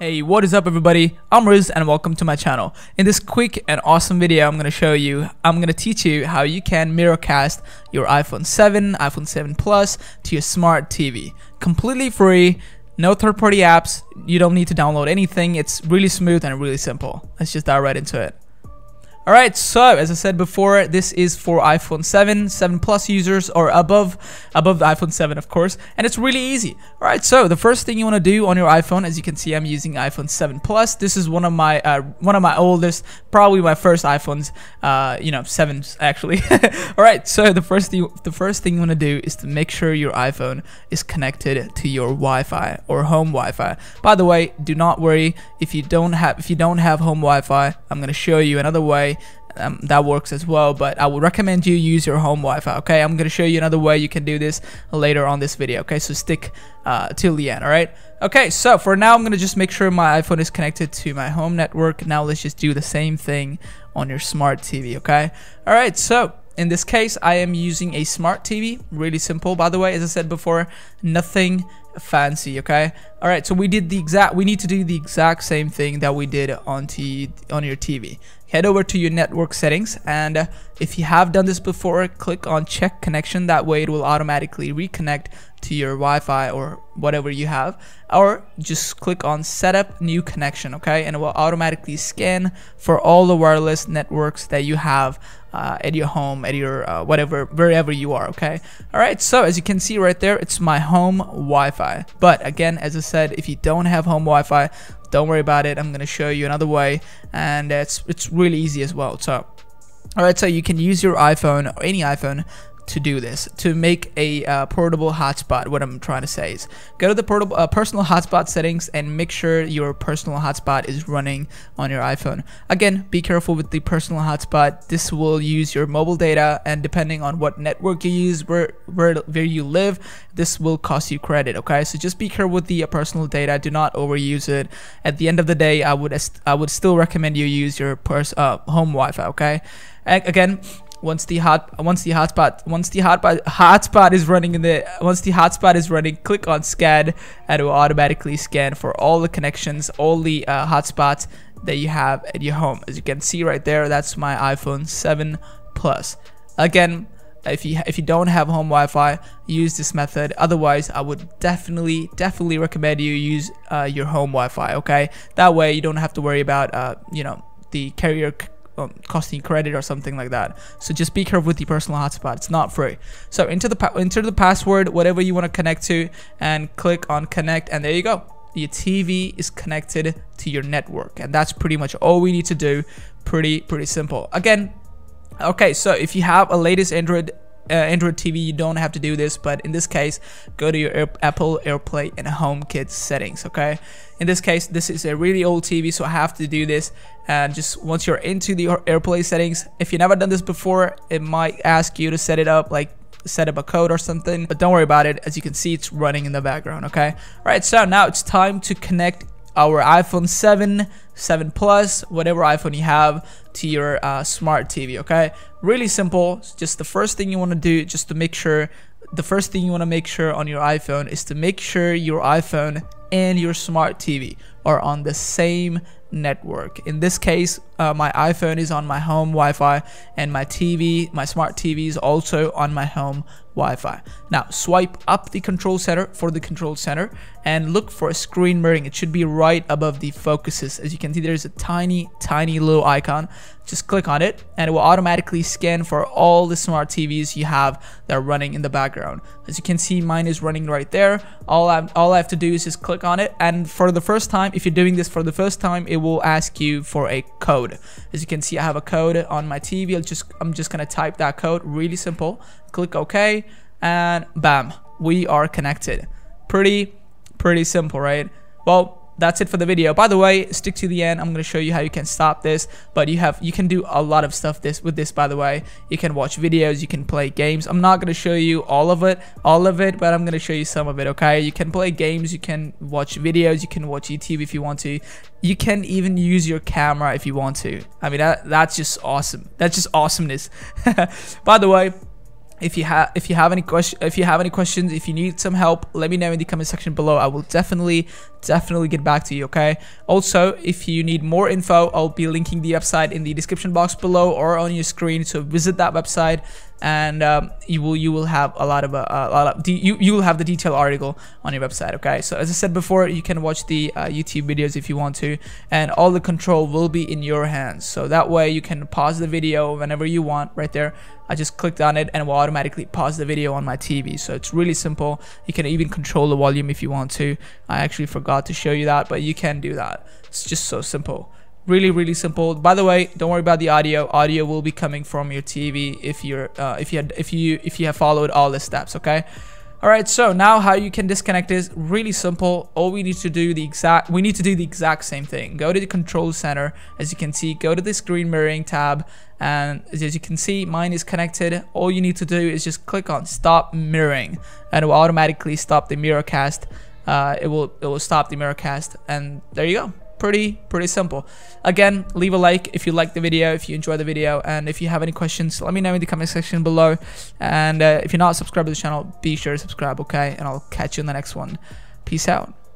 Hey, what is up everybody? I'm Riz and welcome to my channel. In this quick and awesome video I'm gonna teach you how you can Miracast your iPhone 7, iPhone 7 Plus to your smart TV. Completely free, no third-party apps, you don't need to download anything, it's really smooth and really simple. Let's just dive right into it. Alright, so as I said before, this is for iPhone 7, 7 Plus users or above the iPhone 7 of course, and it's really easy. Alright, so the first thing you want to do on your iPhone, as you can see I'm using iPhone 7 Plus. This is one of my oldest, probably my first iPhones, 7s actually. Alright, so the first thing you want to do is to make sure your iPhone is connected to your Wi-Fi or home Wi-Fi. By the way, do not worry if you don't have home Wi-Fi, I'm going to show you another way that works as well, but I would recommend you use your home Wi-Fi. Okay, I'm gonna show you another way you can do this later on this video. Okay, so stick till the end. All right. Okay, so for now I'm gonna just make sure my iPhone is connected to my home network. Now let's just do the same thing on your smart TV. Okay. All right. So in this case, I am using a smart TV. Really simple, by the way. As I said before, nothing fancy. Okay. All right. So we need to do the exact same thing that we did on your TV. Head over to your network settings, and if you have done this before, click on check connection. That way it will automatically reconnect to your Wi-Fi or whatever you have, or just click on setup new connection. Okay, and it will automatically scan for all the wireless networks that you have at your home, at your wherever you are. Okay. All right, so as you can see right there, it's my home Wi-Fi, but again, as I said, if you don't have home Wi-Fi, don't worry about it. I'm gonna show you another way, and it's really easy as well. So all right, so you can use your iPhone or any iPhone to do this, to make a portable hotspot. What I'm trying to say is go to the personal hotspot settings and make sure your personal hotspot is running on your iPhone. Again, be careful with the personal hotspot. This will use your mobile data, and depending on what network you use, where you live, this will cost you credit. Okay, so just be careful with the personal data. Do not overuse it. At the end of the day, I would still recommend you use your home Wi-Fi. Okay, and again, once the hotspot is running, click on scan, and it will automatically scan for all the connections, all the hotspots that you have at your home. As you can see right there, that's my iPhone 7 Plus. Again, if you don't have home Wi-Fi, use this method. Otherwise, I would definitely recommend you use your home Wi-Fi. Okay, that way you don't have to worry about the carrier costing credit or something like that. So just be careful with the personal hotspot, it's not free. So enter the password, whatever you want to connect to, and click on connect, and there you go, your TV is connected to your network, and that's pretty much all we need to do. Pretty simple. Again, okay, so if you have a latest Android TV, you don't have to do this, but in this case, go to your Apple AirPlay and HomeKit settings. Okay, in this case, this is a really old TV, so I have to do this. And just once you're into the AirPlay settings, if you've never done this before, it might ask you to set it up, like set up a code or something, but don't worry about it. As you can see, it's running in the background. Okay, all right, so now it's time to connect our iPhone 7, 7 Plus, whatever iPhone you have, to your smart TV. Okay, really simple. Just the first thing you want to make sure on your iPhone is to make sure your iPhone and your smart TV are on the same network. In this case, my iPhone is on my home Wi-Fi, and my smart TV is also on my home Wi-Fi. Now swipe up the control center and look for a screen mirroring. It should be right above the focuses. As you can see, there's a tiny little icon. Just click on it, and it will automatically scan for all the smart TVs you have that are running in the background. As you can see, mine is running right there. All I have to do is just click on it, and for the first time, if you're doing this for the first time, it will ask you for a code. As you can see, I have a code on my TV. I'm just gonna type that code. Really simple. Click OK, and bam, we are connected. Pretty simple, right? Well, that's it for the video. By the way, stick to the end. I'm gonna show you how you can stop this, but you can do a lot of stuff with this. By the way, you can watch videos, you can play games. I'm not gonna show you all of it, but I'm gonna show you some of it. Okay, you can play games, you can watch videos, you can watch YouTube if you want to. You can even use your camera if you want to. I mean, that's just awesome. That's just awesomeness. By the way, If you have any questions, if you need some help, let me know in the comment section below. I will definitely get back to you, okay? Also, if you need more info, I'll be linking the website in the description box below or on your screen. So visit that website, and you will have a lot of the detailed article on your website, okay? So as I said before, you can watch the YouTube videos if you want to, and all the control will be in your hands. So that way you can pause the video whenever you want. Right there, I just clicked on it and will automatically pause the video on my TV. So it's really simple. You can even control the volume if you want to. I actually forgot to show you that, but you can do that. It's just so simple. Really simple. By the way, don't worry about the audio. Audio will be coming from your TV if you have followed all the steps, okay? Alright, so now how you can disconnect is really simple. All we need to do the exact same thing. Go to the control center. As you can see, go to the screen mirroring tab, and as you can see, mine is connected. All you need to do is just click on stop mirroring, and it will automatically stop the Miracast. It will stop the Miracast, and there you go. Pretty simple. Again, leave a like if you like the video, if you enjoy the video, and if you have any questions, let me know in the comment section below. And if you're not subscribed to the channel, be sure to subscribe, okay? And I'll catch you in the next one. Peace out.